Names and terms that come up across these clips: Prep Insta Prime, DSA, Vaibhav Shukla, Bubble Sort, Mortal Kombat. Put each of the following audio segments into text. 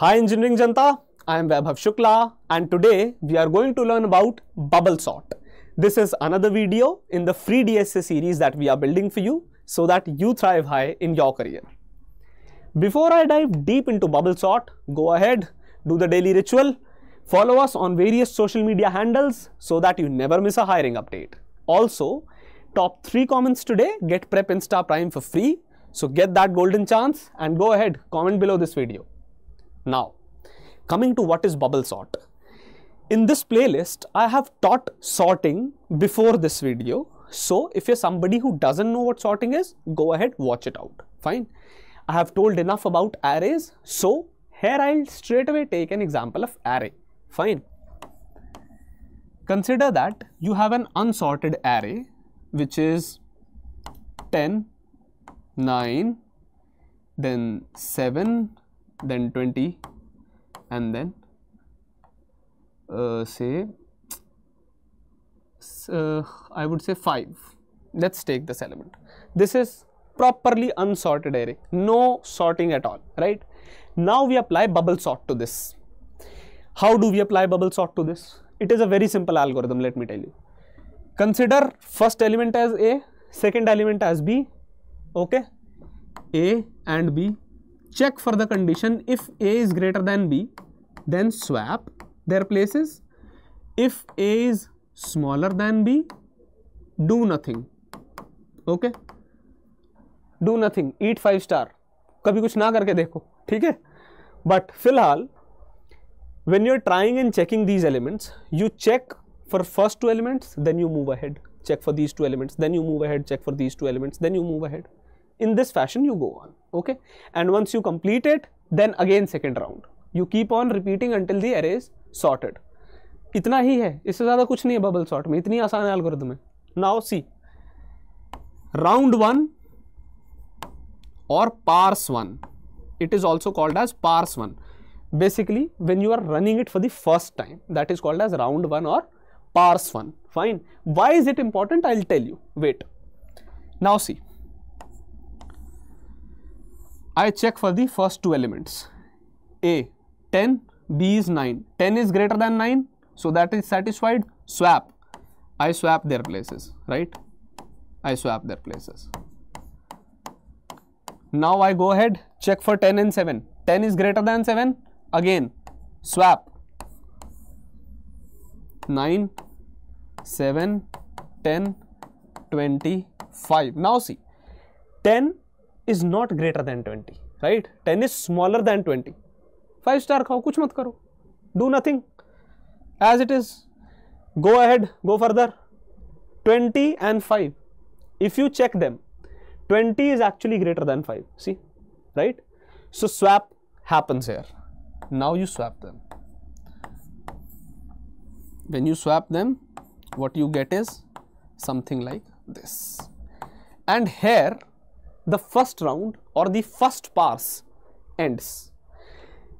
Hi engineering janta, I am Vaibhav Shukla and today we are going to learn about bubble sort. This is another video in the free DSA series that we are building for you so that you thrive high in your career. Before I dive deep into bubble sort, go ahead, do the daily ritual, follow us on various social media handles so that you never miss a hiring update. Also, top 3 comments today get Prep Insta Prime for free, so get that golden chance and go ahead, comment below this video. Now, coming to what is bubble sort. In this playlist, I have taught sorting before this video. So, if you're somebody who doesn't know what sorting is, go ahead, watch it out. Fine. I have told enough about arrays. So, here I'll straight away take an example of array. Fine. Consider that you have an unsorted array, which is 10, 9, then 7, then 20 and then I would say 5. Let's take this element. This is properly unsorted array, no sorting at all, right? Now we apply bubble sort to this. How do we apply bubble sort to this? It is a very simple algorithm, let me tell you. Consider first element as A, second element as B, okay? A and B. Check for the condition. If A is greater than B, then swap their places. If A is smaller than B, do nothing. Okay? Do nothing. Eat 5-star. कभी कुछ ना करके देखो. ठीक है? But फिलहाल, when you are trying and checking these elements, you check for first 2 elements, then you move ahead. Check for these 2 elements, then you move ahead. Check for these 2 elements, then you move ahead. In this fashion you go on, okay? And once you complete it, then again second round. You keep on repeating until the array is sorted. इतना ही है, इससे ज़्यादा कुछ नहीं है bubble sort में, इतनी आसान algorithm है. Now see, round 1 or parse 1, it is also called as parse 1. Basically, when you are running it for the first time, that is called as round 1 or parse 1, fine. Why is it important? I'll tell you, wait. Now see. I check for the first 2 elements, A 10, B is 9, 10 is greater than 9, so that is satisfied, swap, I swap their places, right, I swap their places. Now I go ahead, check for 10 and 7, 10 is greater than 7, again, swap, 9, 7, 10, 20, 5, now see, 10 is not greater than 20, right? 10 is smaller than 20. 5-star khao, kuch mat karo. Do nothing. As it is, go ahead, go further. 20 and 5. If you check them, 20 is actually greater than 5. See, right? So swap happens here. Now you swap them. When you swap them, what you get is something like this. And here, the first round or the first parse ends.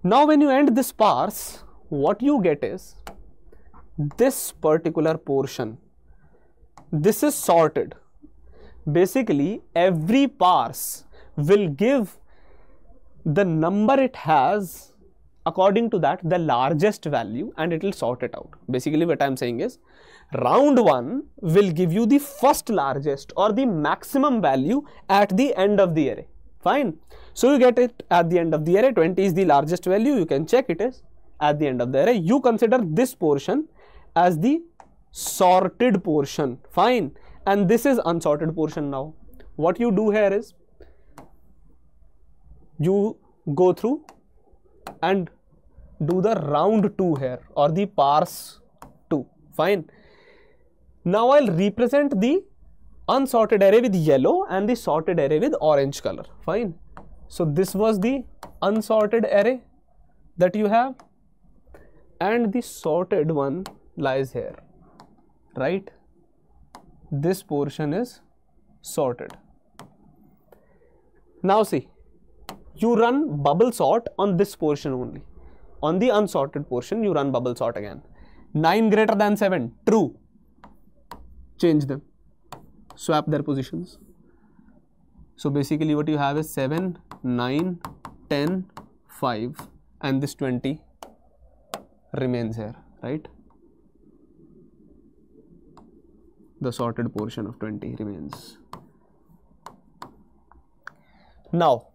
Now when you end this parse, what you get is this particular portion. This is sorted. Basically, every parse will give the number it has, according to that, the largest value, and it will sort it out. Basically, what I am saying is, round 1 will give you the first largest or the maximum value at the end of the array. Fine. So, you get it at the end of the array. 20 is the largest value. You can check it is at the end of the array. You consider this portion as the sorted portion. Fine. And this is unsorted portion now. What you do here is, you go through and do the round 2 here or the parse 2. Fine. Now I'll represent the unsorted array with yellow and the sorted array with orange color. Fine. So this was the unsorted array that you have, and the sorted one lies here, right? This portion is sorted. Now see, you run bubble sort on this portion only. On the unsorted portion, you run bubble sort again. 9 greater than 7, true. Change them, swap their positions. So basically what you have is 7, 9, 10, 5 and this 20 remains here, right? The sorted portion of 20 remains. Now,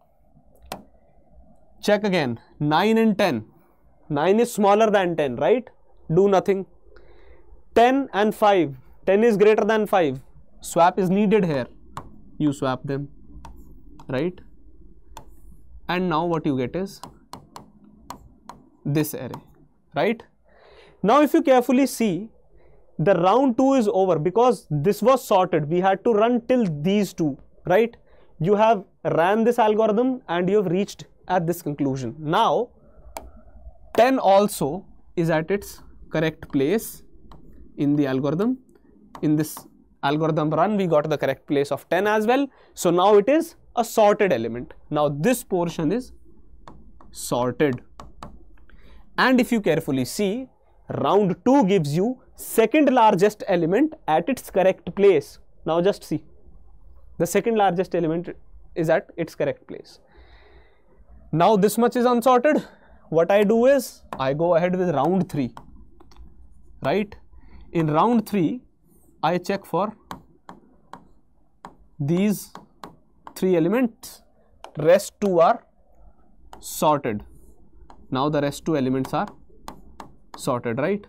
check again, 9 and 10, 9 is smaller than 10, right? Do nothing. 10 and 5, 10 is greater than 5, swap is needed here, you swap them, right? And now what you get is this array, right? Now if you carefully see, the round 2 is over because this was sorted, we had to run till these two, right? You have ran this algorithm and you have reached at this conclusion. Now 10 also is at its correct place in the algorithm. In this algorithm run, we got the correct place of 10 as well. So now it is a sorted element. Now this portion is sorted. And if you carefully see, round 2 gives you second largest element at its correct place. Now just see, the second largest element is at its correct place. Now this much is unsorted. What I do is, I go ahead with round 3, right? In round 3, I check for these 3 elements, rest 2 are sorted. Now the rest 2 elements are sorted, right?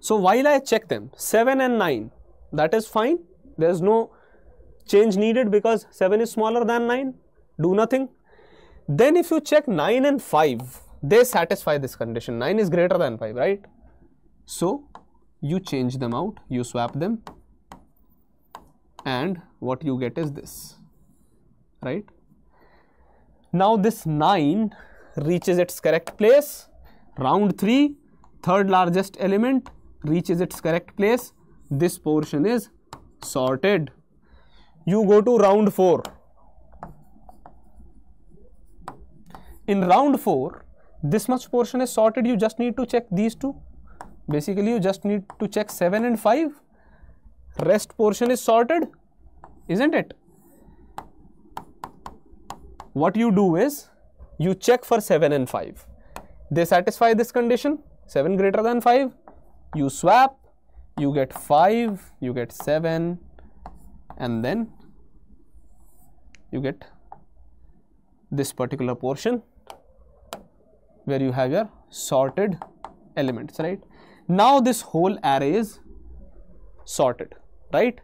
So while I check them, 7 and 9, that is fine, there is no change needed because 7 is smaller than 9, do nothing. Then if you check 9 and 5, they satisfy this condition, 9 is greater than 5, right? So you change them out, you swap them, and what you get is this, right? Now this 9 reaches its correct place, round 3, third largest element, reaches its correct place, this portion is sorted. You go to round 4. In round 4, this much portion is sorted, you just need to check these two. Basically, you just need to check 7 and 5. Rest portion is sorted, isn't it? What you do is, you check for 7 and 5. They satisfy this condition, 7 greater than 5. You swap, you get 5, you get 7, and then you get this particular portion where you have your sorted elements, right? Now this whole array is sorted, right?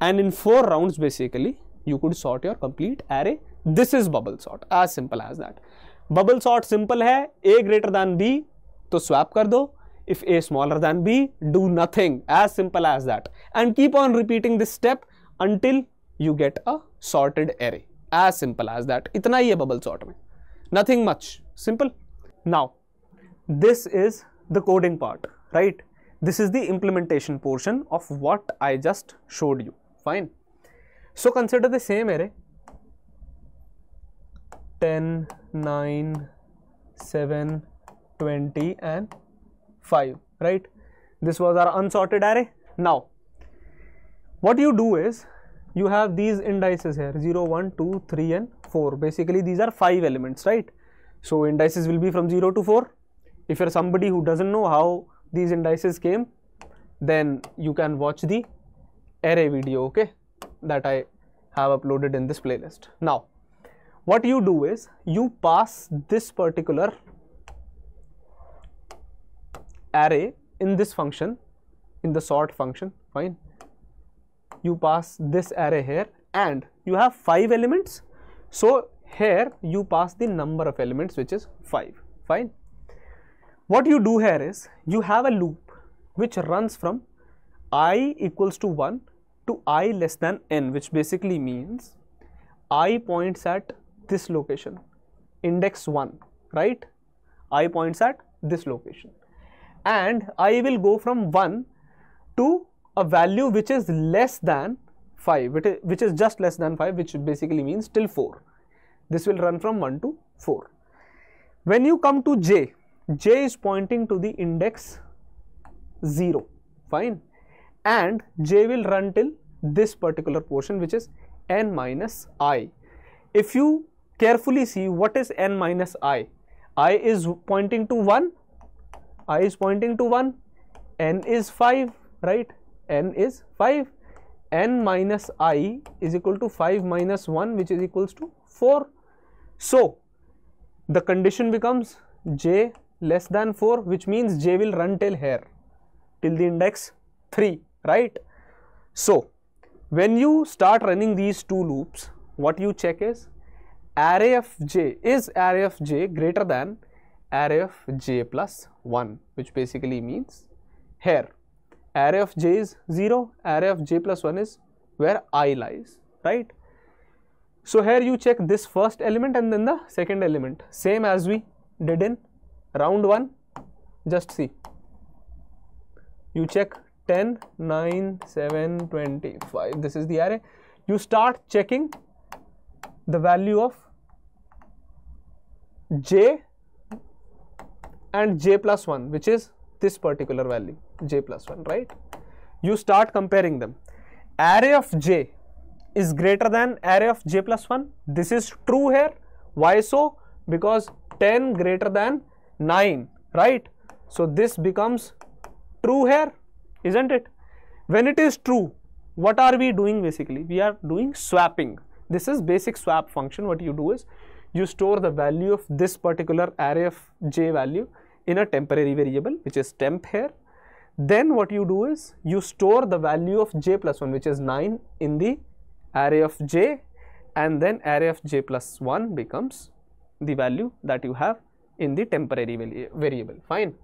And in 4 rounds basically you could sort your complete array. This is bubble sort, as simple as that. Bubble sort simple hai, A greater than B, to swap kar do. If A smaller than B, do nothing, as simple as that. And keep on repeating this step until you get a sorted array, as simple as that. Itna hi hai bubble sort mein, nothing much, simple. Now, this is the coding part, right? This is the implementation portion of what I just showed you, fine. So consider the same array, 10, 9, 7, 20 and 5, right? This was our unsorted array. Now, what you do is, you have these indices here, 0, 1, 2, 3 and 4. Basically, these are 5 elements, right? So, indices will be from 0 to 4. If you are somebody who doesn't know how these indices came, then you can watch the array video, okay, that I have uploaded in this playlist. Now, what you do is, you pass this particular array in this function, in the sort function, fine. You pass this array here and you have 5 elements. So here you pass the number of elements, which is 5, fine. What you do here is, you have a loop which runs from I equals to 1 to I less than n, which basically means I points at this location, index 1, right? I points at this location. And I will go from 1 to a value which is less than 5, which is just less than 5, which basically means till 4. This will run from 1 to 4. When you come to j, j is pointing to the index 0, fine. And j will run till this particular portion, which is n minus I. If you carefully see what is n minus I. I is pointing to 1, I is pointing to 1, n is 5, right? N is 5, n minus I is equal to 5 minus 1, which is equals to 4. So the condition becomes j less than 4, which means j will run till here, till the index 3, right? So when you start running these two loops, what you check is array of j, is array of j greater than array of j plus 1, which basically means here array of j is 0, array of j plus 1 is where I lies, right? So here you check this first element and then the second element, same as we did in round 1. Just see, you check 10, 9, 7, 25, this is the array. You start checking the value of j and j plus 1, which is this particular value, j plus 1, right? You start comparing them. Array of j is greater than array of j plus 1. This is true here. Why so? Because 10 greater than 9, right? So this becomes true here, isn't it? When it is true, what are we doing basically? We are doing swapping. This is basic swap function. What you do is you store the value of this particular array of j value in a temporary variable, which is temp here. Then what you do is you store the value of j plus 1, which is 9, in the array of j, and then array of j plus 1 becomes the value that you have in the temporary variable. Fine.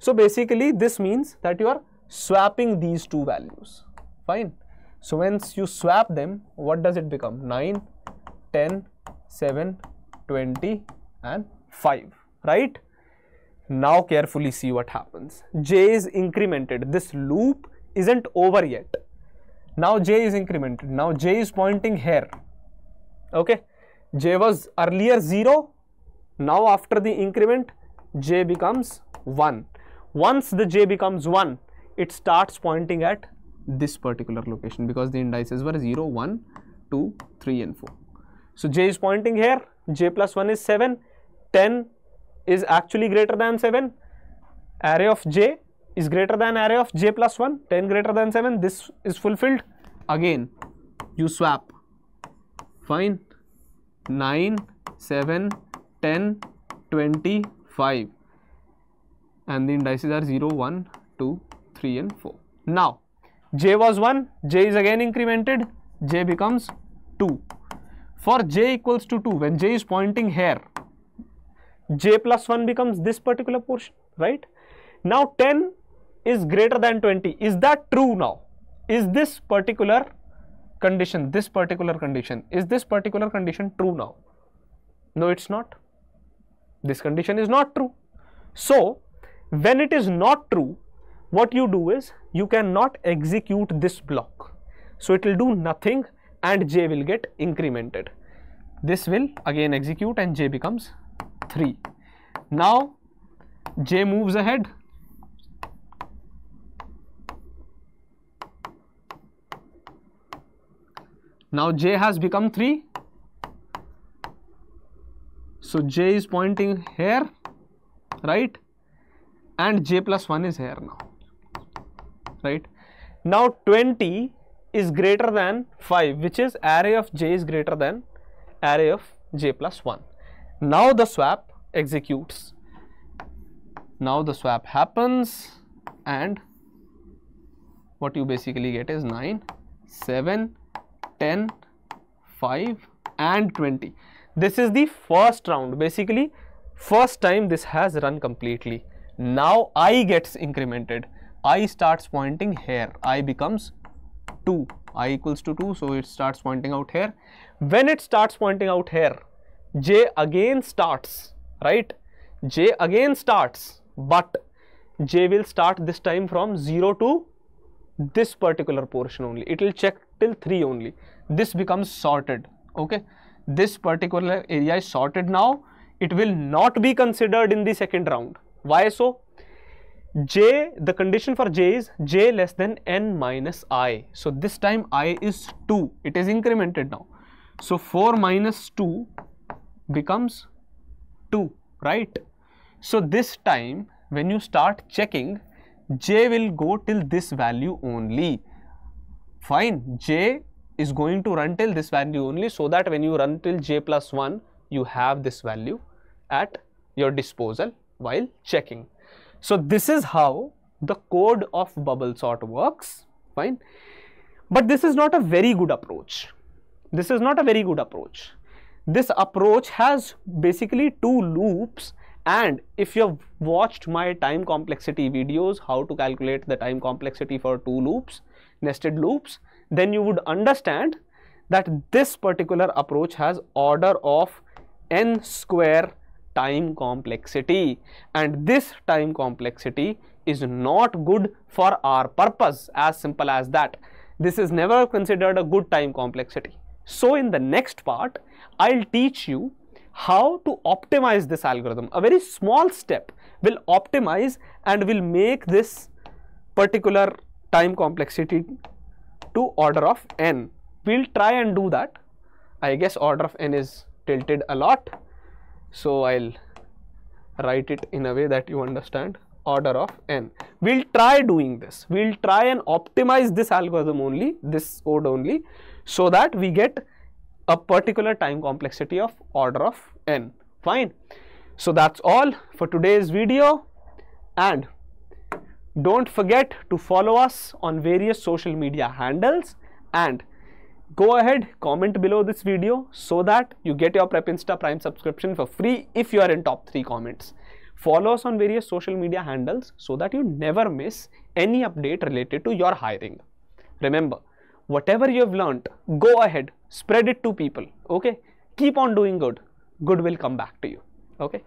So basically this means that you are swapping these two values. Fine. So once you swap them, what does it become? 9, 10, 7, 20 and 5, right? Now carefully see what happens. J is incremented. This loop isn't over yet. Now j is incremented. Now j is pointing here. Okay. J was earlier 0. Now after the increment, j becomes 1. Once the j becomes 1, it starts pointing at this particular location, because the indices were 0, 1, 2, 3 and 4. So j is pointing here, j plus 1 is 7, 10 is actually greater than 7, array of j is greater than array of j plus 1, 10 greater than 7, this is fulfilled. Again you swap, fine, 9, 7, 10, 20, 5, and the indices are 0, 1, 2, 3 and 4. Now j was 1, j is again incremented, j becomes 2. For j equals to 2, when j is pointing here, j plus 1 becomes this particular portion, right? Now 10 is greater than 20. Is that true now? Is this particular condition, is this particular condition true now? No, it's not. This condition is not true. So when it is not true, what you do is you cannot execute this block. So it will do nothing and j will get incremented. This will again execute and j becomes 3. Now j moves ahead. Now j has become 3. So j is pointing here, right? And j plus 1 is here now. Right now 20 is greater than 5, which is array of j is greater than array of j plus 1. Now the swap executes. Now the swap happens, and what you basically get is 9, 7, 10, 5 and 20. This is the first round, basically first time this has run completely. Now I gets incremented. I starts pointing here, I becomes 2, I equals to 2, so it starts pointing out here. When it starts pointing out here, j again starts, right? J again starts, but j will start this time from 0 to this particular portion only. It will check till 3 only. This becomes sorted, okay? This particular area is sorted now. It will not be considered in the second round. Why so? J, the condition for j is j less than n minus I. So this time I is 2, it is incremented now. So 4 minus 2 becomes 2, right? So this time when you start checking, j will go till this value only. Fine, j is going to run till this value only, so that when you run till j plus 1, you have this value at your disposal while checking. So this is how the code of bubble sort works. Fine, but this is not a very good approach. This is not a very good approach. This approach has basically 2 loops, and if you have watched my time complexity videos, how to calculate the time complexity for 2 loops, nested loops, then you would understand that this particular approach has order of n square time complexity, and this time complexity is not good for our purpose, as simple as that. This is never considered a good time complexity. So in the next part, I'll teach you how to optimize this algorithm. A very small step will optimize and will make this particular time complexity to order of n. We'll try and do that. I guess order of n is tilted a lot, so I'll write it in a way that you understand. Order of n. We'll try doing this. We'll try and optimize this algorithm only, this code only, so that we get a particular time complexity of order of n. Fine. So that's all for today's video, and don't forget to follow us on various social media handles, and go ahead, comment below this video so that you get your Prep Insta Prime subscription for free if you are in top 3 comments. Follow us on various social media handles so that you never miss any update related to your hiring. Remember, whatever you have learnt, go ahead, spread it to people, okay? Keep on doing good. Good will come back to you, okay?